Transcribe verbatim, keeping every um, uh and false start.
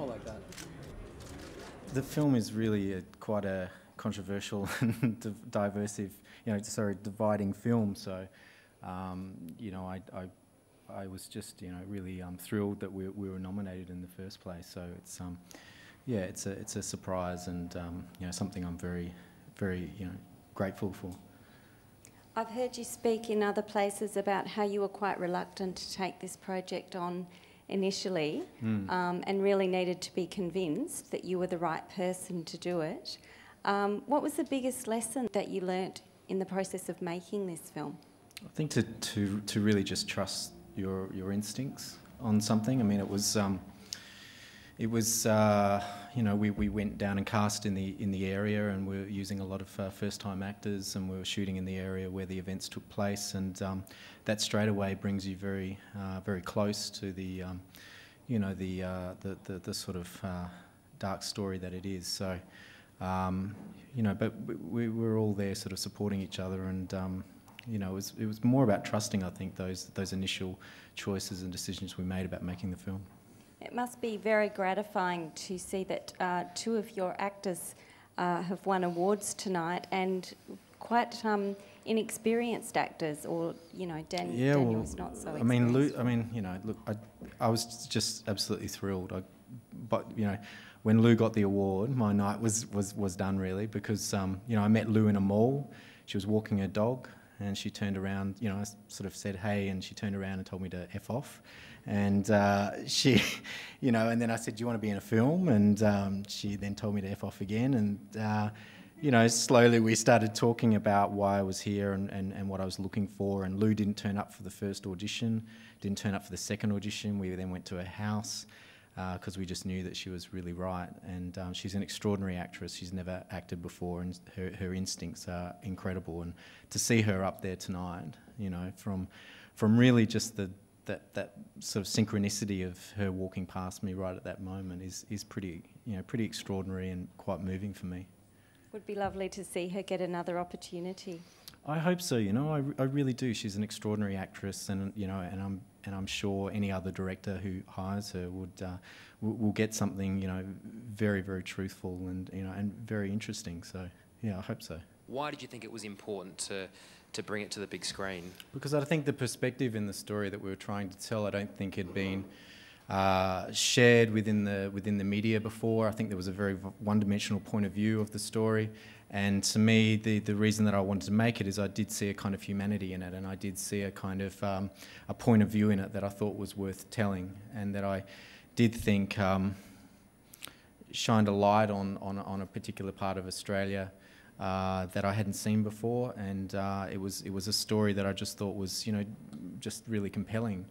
animal like that? The film is really a, quite a controversial and diversive, you know, sorry, dividing film. So, um, you know, I, I, I was just, you know, really um, thrilled that we, we were nominated in the first place. So it's, um, yeah, it's a, it's a surprise and, um, you know, something I'm very, very, you know, grateful for. I've heard you speak in other places about how you were quite reluctant to take this project on initially, mm. um, and really needed to be convinced that you were the right person to do it. Um, what was the biggest lesson that you learnt in the process of making this film? I think to, to, to really just trust your, your instincts on something. I mean, it was, um, it was uh, you know, we, we went down and cast in the, in the area, and we were using a lot of uh, first-time actors, and we were shooting in the area where the events took place, and um, that straight away brings you very, uh, very close to the, um, you know, the, uh, the, the, the sort of uh, dark story that it is. So. Um, you know, but we were all there sort of supporting each other, and um, you know, it was, it was more about trusting, I think, those, those initial choices and decisions we made about making the film. It must be very gratifying to see that uh, two of your actors uh, have won awards tonight, and quite um, inexperienced actors, or, you know, Dan yeah, Daniel's well, not so experienced. I mean, Lou, I mean, you know, look, I, I was just absolutely thrilled. I, but, you know, when Lou got the award, my night was, was, was done, really, because, um, you know, I met Lou in a mall. She was walking her dog, and she turned around, you know, I sort of said, hey, and she turned around and told me to F off. And uh, she, you know, and then I said, do you want to be in a film? And um, she then told me to F off again. And, uh, you know, slowly we started talking about why I was here and, and, and what I was looking for. And Lou didn't turn up for the first audition, didn't turn up for the second audition. We then went to her house, because uh, we just knew that she was really right, and um, she's an extraordinary actress. She's never acted before, and her, her instincts are incredible. And to see her up there tonight, you know, from from really just the that that sort of synchronicity of her walking past me right at that moment is is pretty you know pretty extraordinary and quite moving for me. Would be lovely to see her get another opportunity. I hope so. You know, I, I really do. She's an extraordinary actress, and you know, and I'm. And I'm sure any other director who hires her would uh, will, will get something, you know, very, very truthful and you know, and very interesting. So, yeah, I hope so. Why did you think it was important to to bring it to the big screen? Because I think the perspective in the story that we were trying to tell, I don't think had been uh, shared within the within the media before. I think there was a very one-dimensional point of view of the story. And to me, the, the reason that I wanted to make it is I did see a kind of humanity in it, and I did see a kind of um, a point of view in it that I thought was worth telling, and that I did think um, shined a light on, on, on a particular part of Australia uh, that I hadn't seen before. And uh, it was, it was a story that I just thought was, you know, just really compelling.